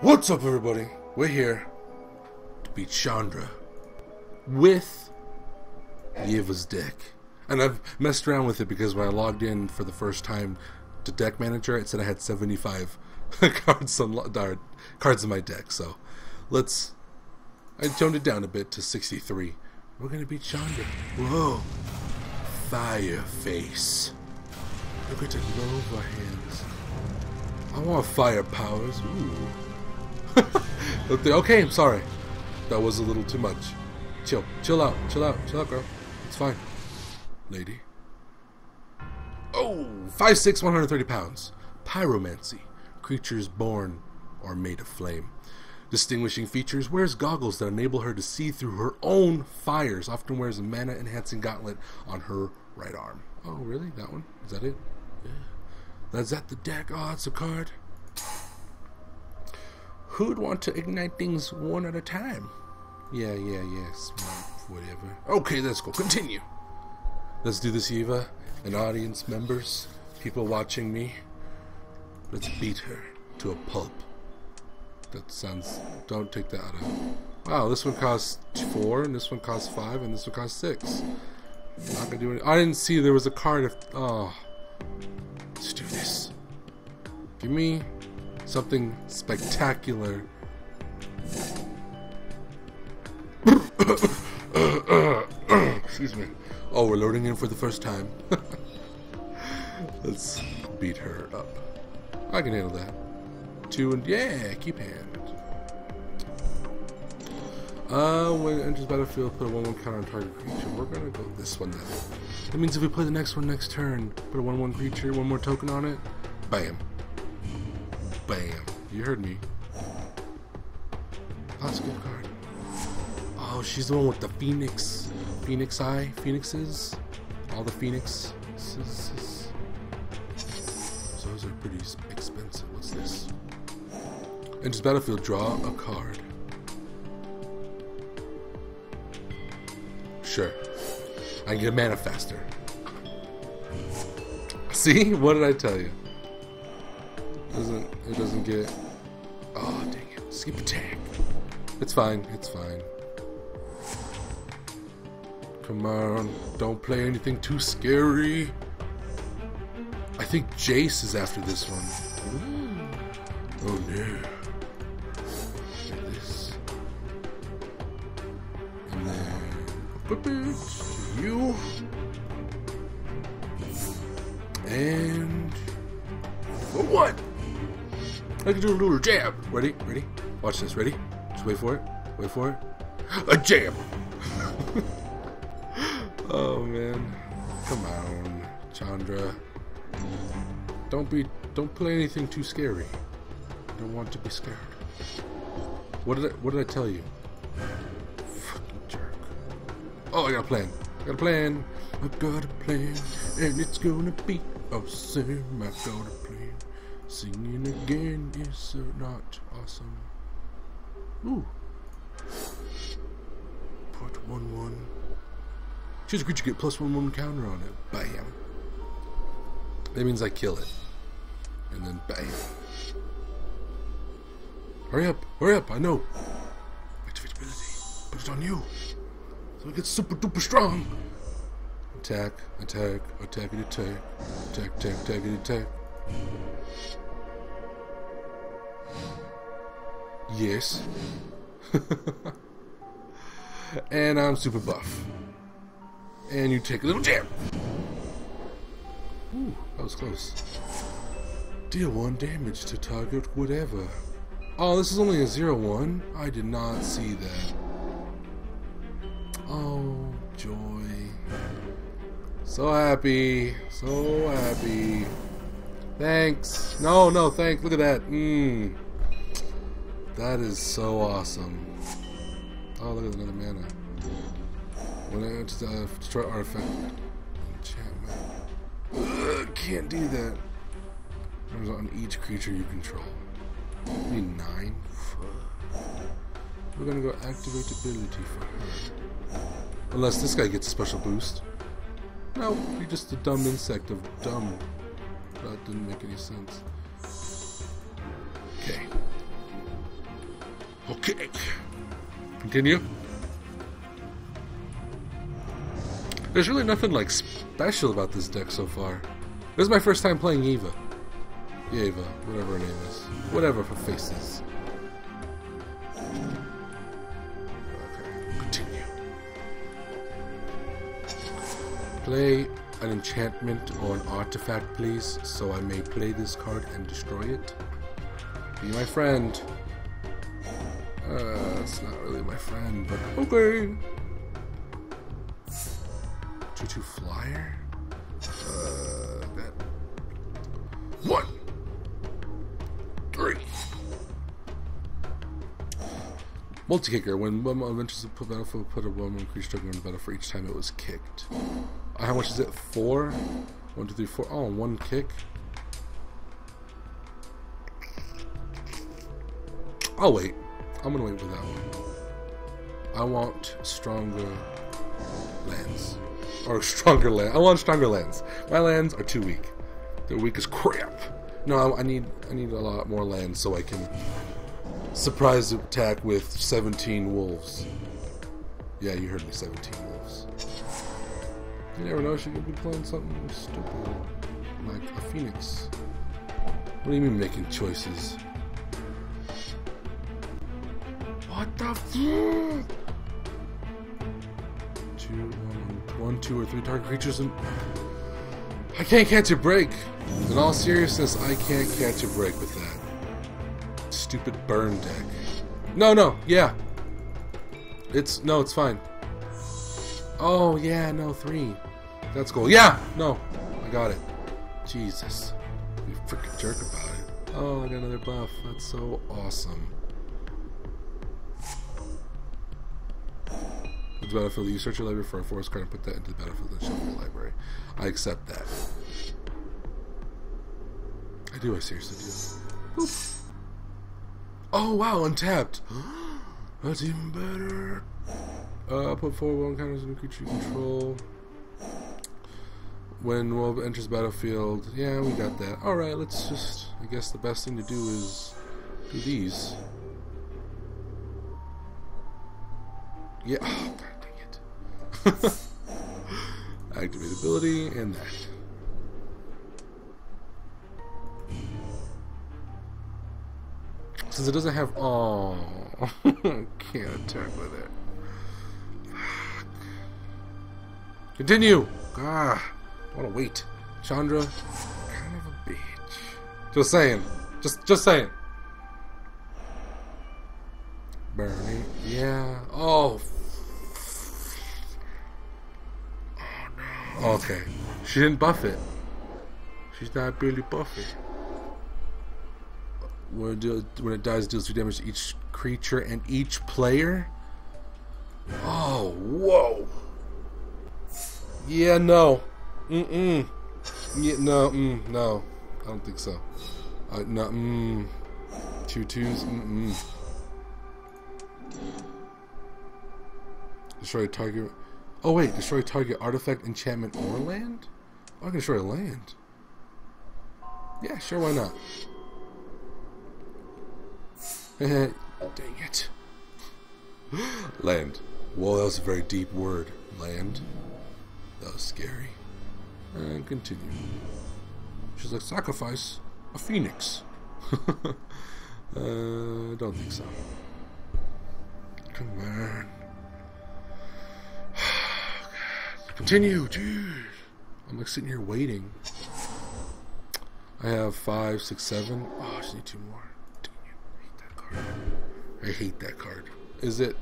What's up, everybody? We're here to beat Chandra with Yeva's deck. And I've messed around with it because when I logged in for the first time to Deck Manager, it said I had 75 cards in my deck. So I toned it down a bit to 63. We're gonna beat Chandra. Whoa! Fireface. Look at the Nova hands. I want fire powers. Ooh. Okay, I'm sorry. That was a little too much. Chill out, girl. It's fine, lady. Oh, 5'6", 130 pounds. Pyromancy. Creatures born or made of flame. Distinguishing features. Wears goggles that enable her to see through her own fires. Often wears a mana-enhancing gauntlet on her right arm. Oh, really? That one? Is that it? Yeah. That's at the deck. Oh, that's a card. Who'd want to ignite things one at a time? Yes, whatever. Okay, let's go. Continue. Let's do this, Yeva, and audience members, people watching me. Let's beat her to a pulp. That sounds... Don't take that out of it. Wow, this one costs 4, and this one costs 5, and this one costs 6. I'm not gonna do any... I didn't see there was a card of... Oh. Let's do this. Give me... something spectacular. Excuse me. Oh, we're loading in for the first time. Let's beat her up. I can handle that. 2 and yeah, keep hand. When it enters battlefield, put a 1/1 counter on target creature. We're gonna go this one then. That means if we play the next one next turn, put a 1/1 creature, one more token on it. Bam. Bam. You heard me. That's a good card. Oh, she's the one with the phoenix. Phoenix eye. Phoenixes. All the phoenixes. So those are pretty expensive. What's this? Enters battlefield. Draw a card. Sure. I can get a mana faster. See? What did I tell you? It doesn't get... Oh, dang it. Skip attack. It's fine. It's fine. Come on. Don't play anything too scary. I think Jace is after this one. Ooh. Oh, yeah. Look at this. And then... equip it to you. And... for what? I can do a little jab. Ready? Ready? Watch this. Ready? Just wait for it. Wait for it. A jab! Oh, man. Come on, Chandra. Don't play anything too scary. I don't want to be scared. What did I tell you? Fucking jerk. Oh, I got a plan. I've got a plan. And it's gonna be awesome. I've got a plan. Singing again is not awesome. Ooh. Put 1/1. Choose a creature, get plus 1/1 counter on it. Bam. That means I kill it. And then bam. Hurry up, hurry up, I know. Activate ability. Put it on you. So it gets super duper strong. Attack, attack, attack and attack. Attack, attack, attack and attack. Yes. And I'm super buff. And you take a little jab. Ooh, that was close. Deal 1 damage to target whatever. Oh, this is only a 0/1. I did not see that. Oh, joy. So happy. So happy. Thanks. No, thanks. Look at that. Mmm. That is so awesome. Oh, look at another mana. When I enter the destroy artifact enchantment. Ugh, can't do that. There's on each creature you control. You need 9. We're gonna go activate ability for her. Unless this guy gets a special boost. No, you're just a dumb insect of dumb. That didn't make any sense. Okay. Okay. Continue. There's really nothing like special about this deck so far. This is my first time playing Yeva. Yeva, whatever her name is. Whatever her face is. Okay, continue. Play an enchantment or an artifact, please, so I may play this card and destroy it. Be my friend. It's not really my friend, but okay. 2/2 flyer? That. 1/3. Multi-Kicker. When one enters the battlefield, put a 1/1 creature token on the battle for each time it was kicked. How much is it? 4? 1, 2, 3, 4. Oh, one kick. I'll wait. I'm gonna wait for that one. I want stronger lands. Or stronger lands. I want stronger lands. My lands are too weak. They're weak as crap. No, I need a lot more lands so I can surprise attack with 17 wolves. Yeah, you heard me, 17 wolves. You never know, she could be playing something stupid. Like a phoenix. What do you mean making choices? What the fuck? 2/1, 1/2 or 3 target creatures and I can't catch a break. In all seriousness, I can't catch a break with that. Stupid burn deck. Yeah. It's fine. Oh yeah, no, 3. That's cool. Yeah, no. I got it. Jesus. You freaking jerk about it. Oh, I got another buff. That's so awesome. The battlefield, you search your library for a forest card and put that into the battlefield and shuffle your library. I accept that. I seriously do. Oof. Oh wow, untapped. That's even better. I'll put 4/1 counters on a creature you control. When Wolf enters the battlefield, yeah, we got that. Alright, let's just, I guess the best thing to do is do these. Yeah, oh, god dang it. Activate ability and that. Since it doesn't have. Oh, can't attack with it. Fuck. Continue! I wanna wait. Chandra, kind of a bitch. Just saying. Just saying. Burning. Yeah. Oh. Okay. She didn't buff it. She's not really buffing. When it dies, it deals 2 damage to each creature and each player? Oh, whoa. Yeah, no. Yeah, no, no. I don't think so. No, 2/2s? Destroy a target. Oh wait, destroy target artifact, enchantment, or land? Oh, I can destroy a land. Yeah, sure, why not? Dang it. Land. Whoa, that was a very deep word. Land. That was scary. And continue. She's like, sacrifice a phoenix. Don't think so. Come on. Continue, dude. I'm like sitting here waiting. I have 5, 6, 7. Oh, I just need 2 more. Continue. I hate that card. I hate that card. Is it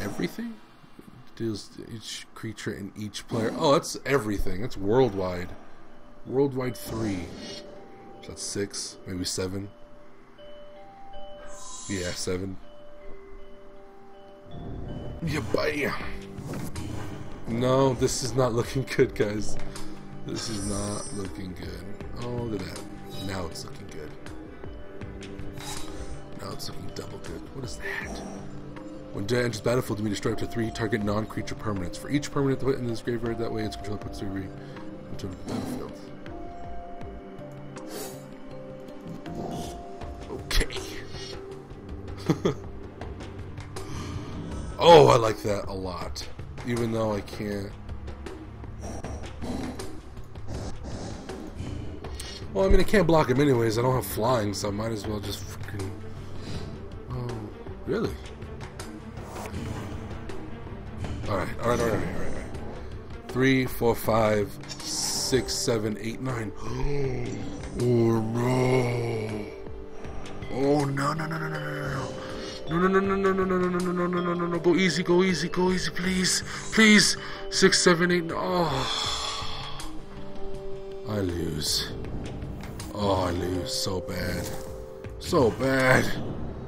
everything? It deals each creature and each player. Oh, that's everything. That's worldwide. Worldwide 3. So that's 6, maybe 7. Yeah, 7. Yeah, bam. No, this is not looking good, guys. This is not looking good. Oh, look at that. Now it's looking good. Now it's looking double good. What is that? When Dead enters battlefield, you may destroy up to 3 target non-creature permanents. For each permanent put in this graveyard, that way its controller puts 3 into the battlefield. Okay. Oh, I like that a lot. Even though I can't. Well, I mean, I can't block him anyways. I don't have flying, so I might as well just freaking. Oh, really? Alright. 3, 4, 5, 6, 7, 8, 9. Oh, no. Oh, no. Go easy, please. 6, 7, 8. Oh, I lose. Oh, I lose so bad.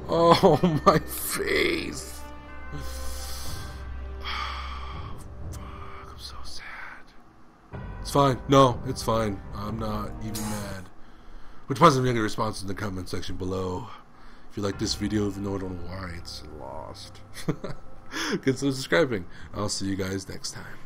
Oh, my face. Fuck, I'm so sad. It's fine. No, it's fine. I'm not even mad. Which positive negative responses in the comment section below. If you like this video, even though I don't know why it's lost. Consider subscribing. I'll see you guys next time.